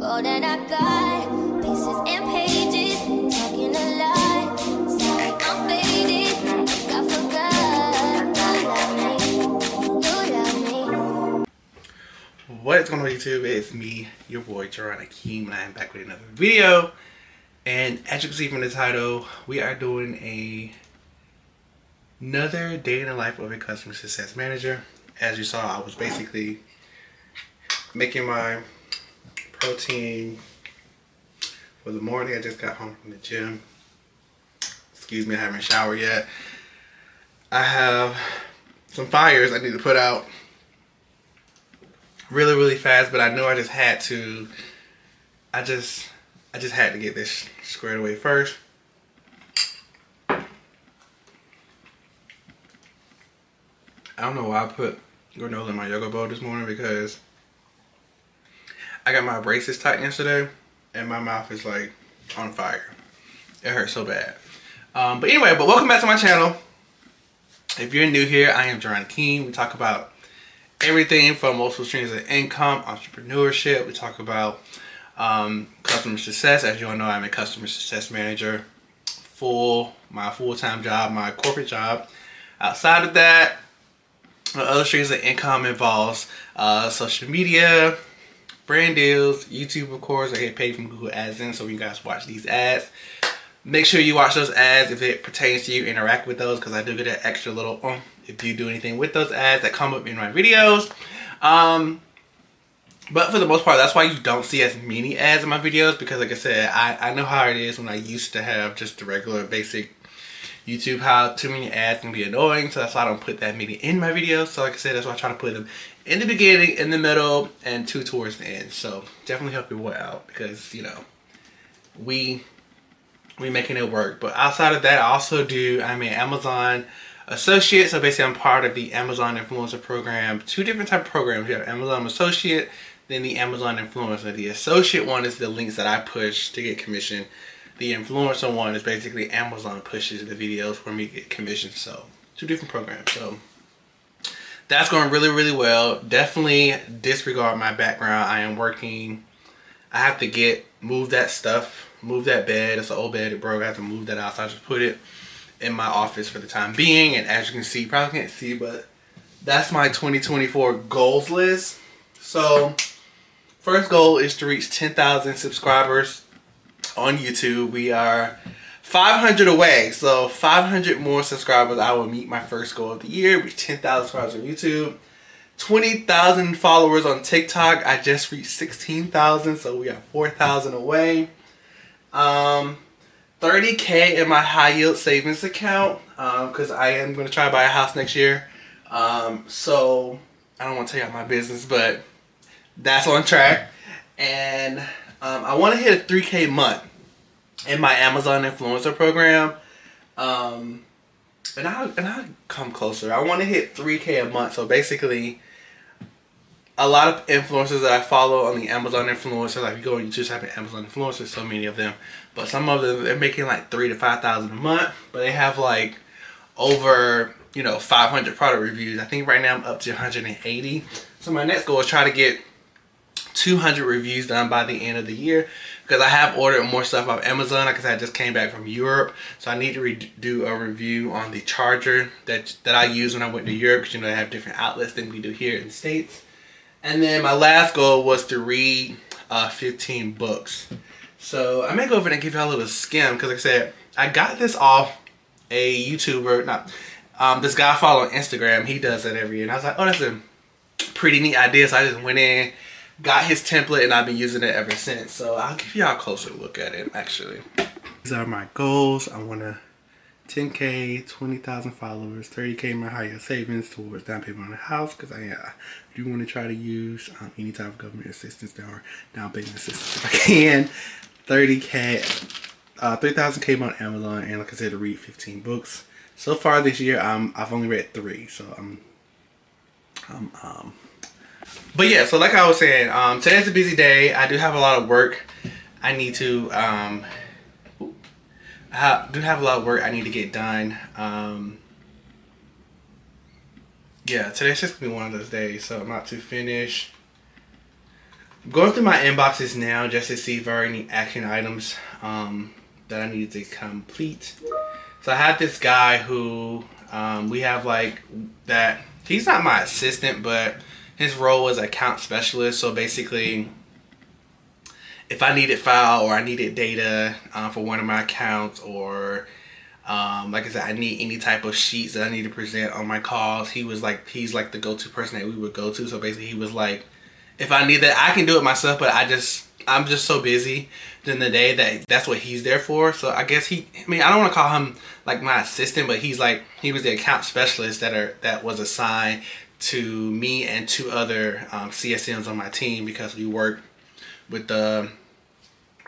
All that I got, pieces and pages, talking a lot. Sorry, I'm faded, I forgot. You love me. What's going on, YouTube? It's me, your boy, Jeron Akeem, and I am back with another video. And as you can see from the title, we are doing another day in the life of a customer success manager. As you saw, I was basically making my protein for the morning. I just got home from the gym. Excuse me, I haven't showered yet. I have some fires I need to put out really, really fast, but I know I just had to. I just had to get this squared away first. I don't know why I put granola in my yogurt bowl this morning, because I got my braces tight yesterday and my mouth is like on fire. It hurts so bad. But anyway, but welcome back to my channel. If you're new here, I am Jeron Akeem. We talk about everything from multiple streams of income, entrepreneurship. We talk about customer success. As you all know, I'm a customer success manager for my full-time job, my corporate job. Outside of that, other streams of income involves social media, brand deals, YouTube, of course. I get paid from Google Adsense, so when you guys watch these ads, make sure you watch those ads if it pertains to you. Interact with those, because I do get an extra little if you do anything with those ads that come up in my videos. But for the most part, that's why you don't see as many ads in my videos, because like I said, I know how it is when I used to have just the regular basic YouTube, how too many ads can be annoying. So that's why I don't put that many in my videos. So like I said, that's why I try to put them in the beginning, in the middle, and two towards the end. So definitely help your boy out, because you know, we making it work. But outside of that, I also I'm an Amazon Associate. So basically I'm part of the Amazon Influencer program. Two different type of programs. You have Amazon Associate, then the Amazon Influencer. The Associate one is the links that I push to get commission. The Influencer one is basically Amazon pushes the videos for me to get commissions. So two different programs. So that's going really, really well. Definitely disregard my background. I am working. I have to move that stuff, move that bed. It's an old bed, it broke. I have to move that out. So I just put it in my office for the time being. And as you can see, probably can't see, but that's my 2024 goals list. So first goal is to reach 10,000 subscribers on YouTube. We are 500 away, so 500 more subscribers, I will meet my first goal of the year, reach 10,000 subscribers on YouTube, 20,000 followers on TikTok. I just reached 16,000, so we are 4,000 away. 30K in my high yield savings account, because I am going to try to buy a house next year. So I don't want to tell you my business, but that's on track. And I want to hit a 3K month in my Amazon Influencer program, and I'll come closer. I want to hit 3K a month. So basically, a lot of influencers that I follow on the Amazon Influencer, like if you go on YouTube, type in Amazon Influencers, so many of them. But some of them, they're making like 3,000 to 5,000 a month, but they have like over 500 product reviews. I think right now I'm up to 180. So my next goal is try to get 200 reviews done by the end of the year, because I have ordered more stuff off Amazon, because I just came back from Europe. So I need to redo a review on the charger that I used when I went to Europe, because they have different outlets than we do here in the States. And then my last goal was to read 15 books. So I may go over and give y'all a little skim, because like I said, I got this off a YouTuber, this guy I follow on Instagram. He does that every year, and I was like, oh, that's a pretty neat idea. So I just went in, got his template, and I've been using it ever since. So I'll give y'all a closer look at it, actually. These are my goals. I want to 10K, 20,000 followers, 30K my higher savings towards down payment on a house, because I do want to try to use any type of government assistance or down payment assistance if I can. 3,000K on Amazon, and like I said, to read 15 books. So far this year, I've only read 3, so But yeah, so like I was saying, today's a busy day. I do have a lot of work. I do have a lot of work I need to get done. Yeah, today's just gonna be one of those days, so I'm not too finished. Going through my inboxes now just to see if there are any action items that I needed to complete. So I had this guy who we have like that. He's not my assistant, but his role was account specialist. So basically, if I needed file or I needed data for one of my accounts, or like I said, I need any type of sheets that I need to present on my calls, he was like, he's like the go-to person that we would go to. So basically, he was like, if I need that, I can do it myself, but I'm just so busy during the day that that's what he's there for. So I guess he, I mean, I don't want to call him like my assistant, but he's like, he was the account specialist that was assigned to me and two other CSMs on my team, because we work with the,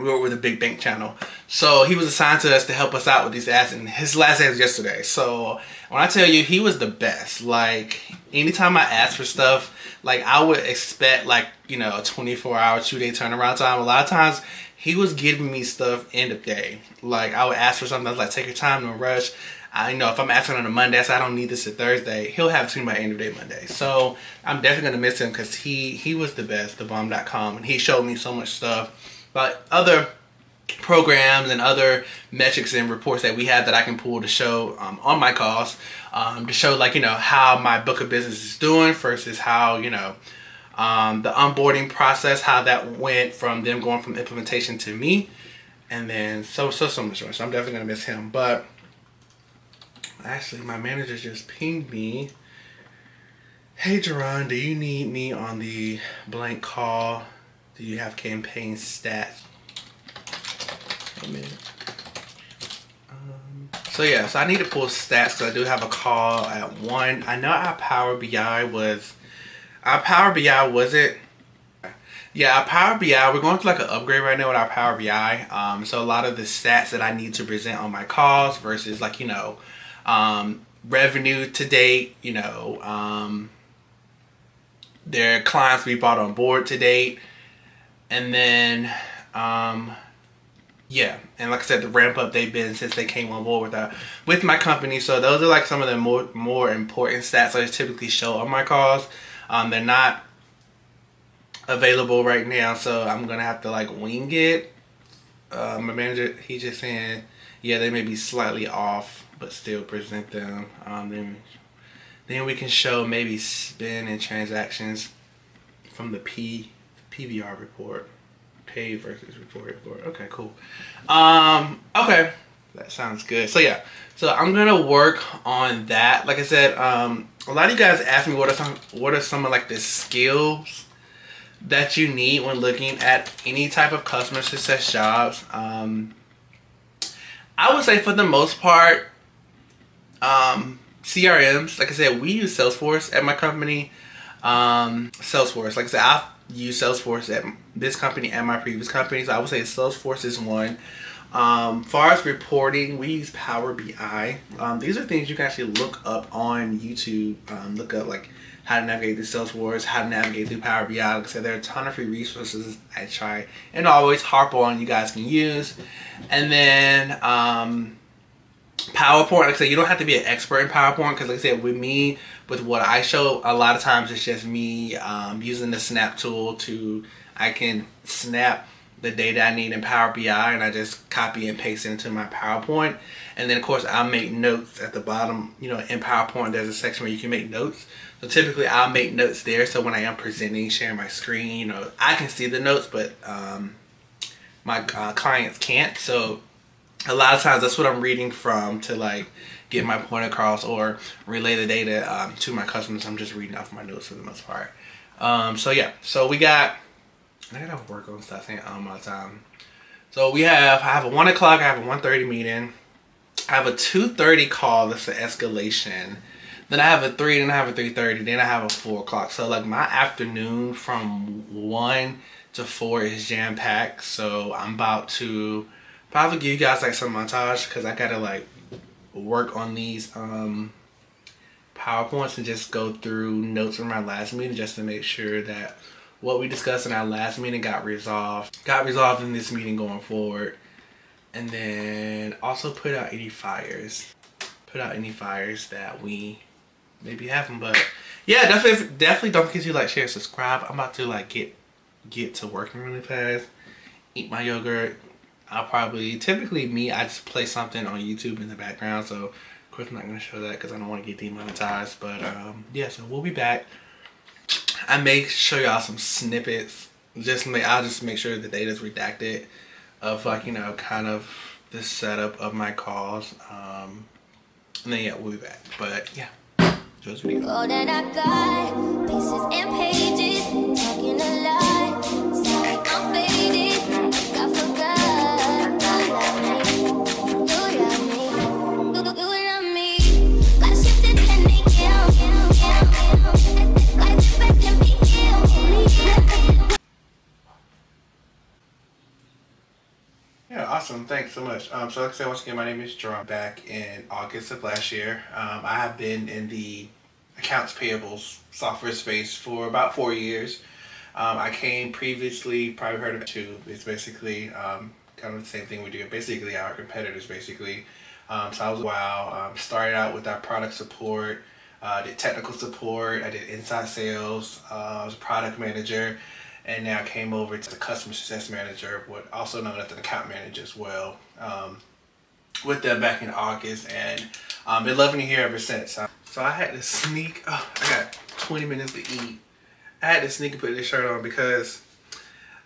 we work with a big bank channel. So he was assigned to us to help us out with these ads, and his last day was yesterday. So when I tell you, he was the best. Like, anytime I asked for stuff, like, I would expect, like, you know, a 24-hour, 2-day turnaround time. A lot of times, he was giving me stuff end of day. Like, I would ask for something. I was like, take your time, no rush. I, you know, if I'm asking on a Monday, so I don't need this a Thursday, he'll have it to me by end of day Monday. So I'm definitely going to miss him, because he was the best, thebomb.com. And he showed me so much stuff about other programs and other metrics and reports that we have that I can pull to show on my calls, to show, like, you know, how my book of business is doing versus how, you know, the onboarding process, how that went from them going from implementation to me, and then so much more. So I'm definitely gonna miss him. But actually, my manager just pinged me. Hey Jeron, do you need me on the blank call? Do you have campaign stats? So yeah, so I need to pull stats, because I do have a call at 1. I know our Power BI was, our Power BI, we're going through like an upgrade right now with our Power BI. So a lot of the stats that I need to present on my calls versus, like, you know, revenue to date, you know, their clients we brought on board to date, and then yeah, and like I said, the ramp up they've been since they came on board with my company. So those are like some of the more important stats I typically show on my calls. They're not available right now, so I'm gonna have to like wing it. My manager, he's just saying, yeah, they may be slightly off, but still present them. Then we can show maybe spend and transactions from the PVR report. Pay versus reported for. Okay, cool. Okay, that sounds good. So yeah, so I'm gonna work on that. Like I said, a lot of you guys ask me what are some of like the skills that you need when looking at any type of customer success jobs. I would say for the most part, CRMs. Like I said, we use Salesforce at my company. Salesforce. Like I said, I've used Salesforce at this company and my previous company, so I would say Salesforce is one. Far as reporting, we use Power BI. These are things you can actually look up on YouTube. Look up like how to navigate through Salesforce, how to navigate through Power BI. Like I said, there are a ton of free resources I try and always harp on you guys can use. And then PowerPoint, like I said, you don't have to be an expert in PowerPoint, because like I said, with me, with what I show, a lot of times it's just me using the snap tool to, I can snap the data I need in Power BI and I just copy and paste it into my PowerPoint. And then of course I'll make notes at the bottom. You know, in PowerPoint there's a section where you can make notes. So typically I'll make notes there, so when I am presenting, sharing my screen, you know, I can see the notes, but my clients can't. So a lot of times that's what I'm reading from to like get my point across or relay the data to my customers. I'm just reading off my notes for the most part. So yeah, so we got, I gotta work on stuff all the time. So we have, I have a 1 o'clock, I have a 1:30 meeting, I have a 2:30 call that's an escalation, then I have a 3, then I have a 3:30, then I have a 4 o'clock. So like my afternoon from 1 to 4 is jam packed. So I'm about to probably give you guys like some montage, because I gotta like work on these PowerPoints and just go through notes from my last meeting just to make sure that what we discussed in our last meeting got resolved in this meeting going forward. And then also put out any fires that we maybe have them. But yeah, definitely don't forget to like, share, subscribe. I'm about to like get get to working really fast, eat my yogurt. I'll probably, typically me, I just play something on YouTube in the background, so of course I'm not going to show that because I don't want to get demonetized, but yeah, so we'll be back. I may show y'all some snippets, I'll just make sure the data's redacted of, like, you know, kind of the setup of my calls, and then yeah, we'll be back, but yeah. All that I got, pieces and pages, talking a lot, sorry I'm faded, I forgot, you love me, gotta shift it and make it. Yeah, awesome, thanks so much. So like I said, once again, my name is Jeron. Back in August of last year, I have been in the accounts payables software space for about 4 years. I came previously, probably heard of it too. It's basically kind of the same thing we do, basically our competitors basically. So I was a while, started out with our product support, did technical support, I did inside sales, I was a product manager, and now I came over to the customer success manager, what also known as an account manager as well, with them back in August, and been loving it here ever since. So I had to sneak, oh, I got 20 minutes to eat. I had to sneak and put this shirt on because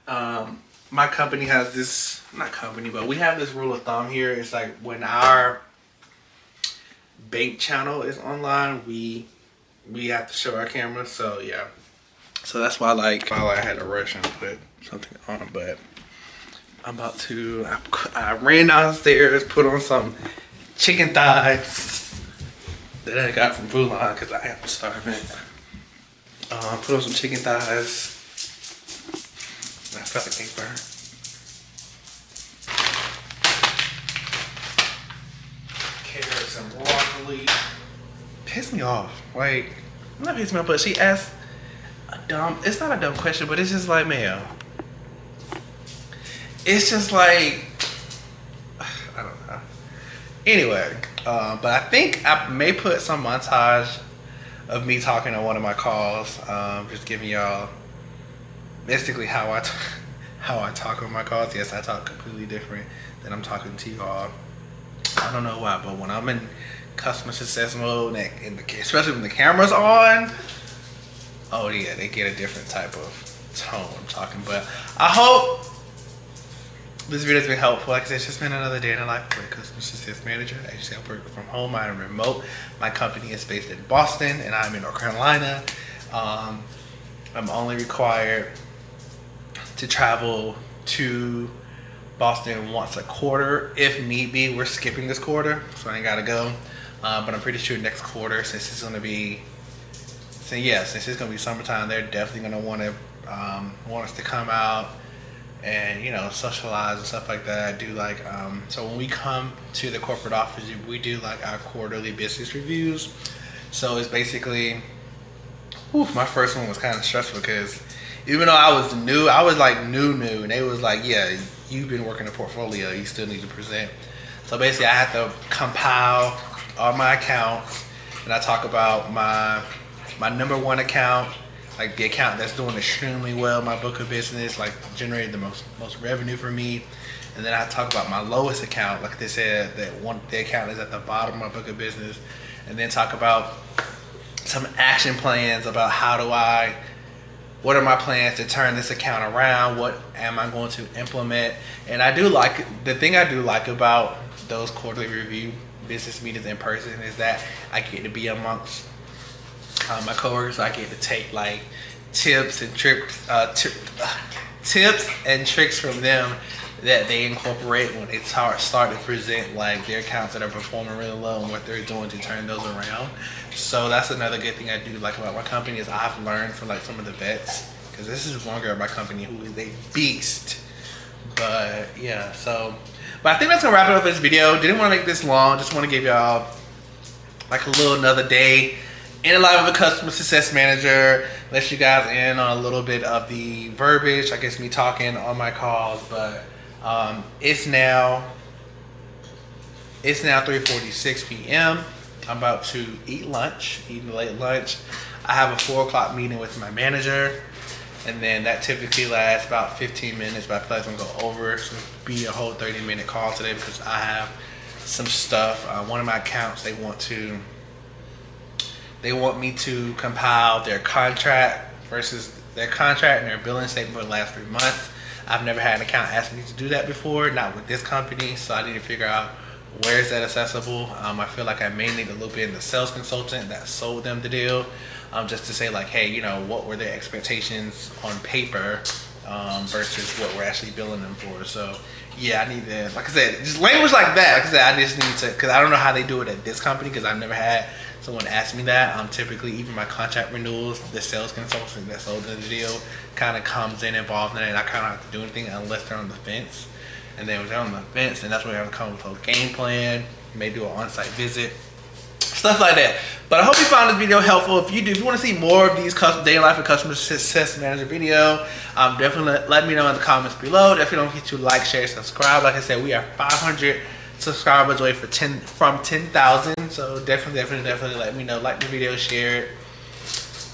my company has this, not company, but we have this rule of thumb here. It's like when our bank channel is online, we have to show our camera, so yeah. So that's why I had to rush and put something on, but I'm about to, I ran downstairs, put on some chicken thighs that I got from Boulogne because I am starving. Put on some chicken thighs. I felt like they burn. Carrots and broccoli. Piss me off. Like, I'm not pissing me off, but she asked a dumb, it's not a dumb question, but it's just like, man. It's just like, I don't know. Anyway, but I think I may put some montage of me talking on one of my calls, just giving y'all basically how I talk on my calls. Yes, I talk completely different than I'm talking to y'all. I don't know why, but when I'm in customer success mode, and especially when the camera's on, oh yeah, they get a different type of tone I'm talking. But I hope this video has been helpful. Like I said, it's just been another day in the life for a customer success manager. I just help work from home. I am remote. My company is based in Boston, and I'm in North Carolina. I'm only required to travel to Boston once a quarter, if need be. We're skipping this quarter, so I ain't gotta go. But I'm pretty sure next quarter, since it's gonna be summertime, they're definitely gonna want us to come out and, you know, socialize and stuff like that. I do like, so when we come to the corporate office, we do like our quarterly business reviews. So it's basically, my first one was kind of stressful because even though I was new, I was like new, and they was like, yeah, you've been working a portfolio, you still need to present. So basically I had to compile all my accounts, and I talk about my #1 account, like the account that's doing extremely well, my book of business, like generated the most revenue for me. And then I talk about my lowest account, like they said, the account is at the bottom of my book of business. And then talk about some action plans about what are my plans to turn this account around? What am I going to implement? And I do like, the thing I do like about those quarterly review business meetings in person is that I get to be amongst my coworkers. I get to take like tips and tricks from them that they incorporate when they start to present like their accounts that are performing really low and what they're doing to turn those around. So that's another good thing I do like about my company is I've learned from like some of the vets, because this is one girl at my company who is a beast. But yeah, but I think that's gonna wrap it up this video. Didn't want to make this long. Just want to give y'all like a little another day in the life of a customer success manager, let you guys in on a little bit of the verbiage, I guess, me talking on my calls. But it's now 3:46 p.m. I'm about to eat late lunch. I have a 4 o'clock meeting with my manager, and then that typically lasts about 15 minutes, but I feel like I'm going to go over it. It's going to be a whole 30-minute call today because I have some stuff. One of my accounts, they want me to compile their contract versus their contract and their billing statement for the last 3 months. I've never had an account ask me to do that before, not with this company, so I need to figure out where is that accessible. I feel like I may need to loop in the sales consultant that sold them the deal, just to say like, hey, you know, what were their expectations on paper versus what we're actually billing them for. So yeah, I need to, like I said, just language like that. Like I said, I just need to, because I don't know how they do it at this company, because I've never had someone ask me that. Typically, even my contract renewals, the sales consultant that sold them the deal kind of comes in involved in it, and I kind of don't have to do anything unless they're on the fence. And then they're on the fence, and that's where we have to come with a whole game plan, maybe do an on-site visit, stuff like that. But I hope you found this video helpful. If you do, if you want to see more of these day in life and customer success manager video, definitely let me know in the comments below. Definitely don't forget to like, share, subscribe. Like I said, we are 500 subscribers away from 10,000. So definitely let me know. Like the video, share it,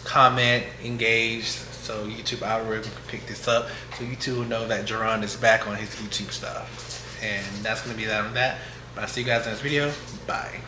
comment, engage. So YouTube algorithm can pick this up. So YouTube will know that Jeron is back on his YouTube stuff. And that's gonna be that on that. But I'll see you guys in this video. Bye.